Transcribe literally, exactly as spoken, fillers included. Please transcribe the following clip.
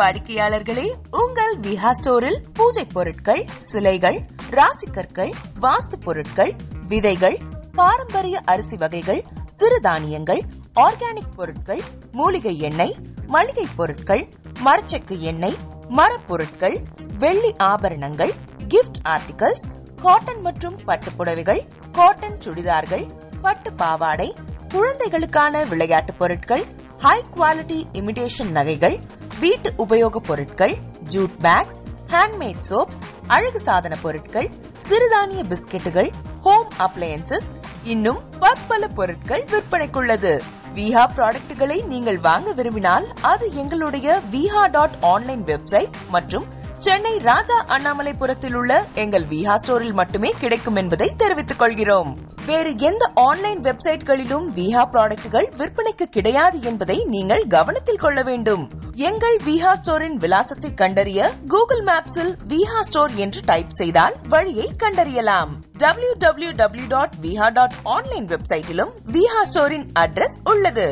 வாடிக்கையாளர்களே, உங்கள் விஹா ஸ்டோரில் பூஜை பொருட்கள், சிலைகள், ராசிக்கற்கள், வாஸ்து பொருட்கள், விதைகள், பாரம்பரிய அரிசி வகைகள், சிறுதானியங்கள், ஆர்கானிக் பொருட்கள், மூலிகை எண்ணெய், மளிகை பொருட்கள், மரச்செக்கு எண்ணெய், மரப்பொருட்கள், வெள்ளி ஆபரணங்கள், கிஃப்ட் ஆர்டிகல்ஸ், காட்டன் மற்றும் பட்டு புடவைகள், காட்டன் சுடிதார்கள், பட்டு பாவாடை, குழந்தைகளுக்கான விளையாட்டு பொருட்கள், ஹை குவாலிட்டி இமிடேஷன் நகைகள், வீட்டு உபயோக பொருட்கள், ஜூட் பேக்ஸ், ஹேண்ட்மேட் சோப்ஸ், அழகு சாதன பொருட்கள், சிறுதானிய பிஸ்கெட்டுகள், ஹோம் அப்ளையன்சஸ், இன்னும் பற்பல பொருட்கள் விற்பனைக்குள்ளது. விஹா ப்ராடக்ட்களை நீங்கள் வாங்க விரும்பினால் அது எங்களுடைய விஹா டாட் ஆன்லைன் வெப்சைட் மற்றும் சென்னை ராஜா அண்ணாமலைபுரத்தில் உள்ள எங்கள் விஹா ஸ்டோரில் மட்டுமே கிடைக்கும் என்பதை தெரிவித்துக் கொள்கிறோம். வேறு எந்த ஆன்லைன் வெப்சைட்களிலும் விஹா ப்ராடக்ட்கள் விற்பனைக்கு கிடையாது என்பதை நீங்கள் கவனத்தில் கொள்ள வேண்டும். எங்கள் விஹா ஸ்டோரின் விலாசத்தை கண்டறிய கூகுள் மேப்ஸில் விஹா ஸ்டோர் என்று டைப் செய்தால் வழியை கண்டறியலாம். W W W dot Viha dot online வெப்சைட்டிலும் விஹா ஸ்டோரின் அட்ரஸ் உள்ளது.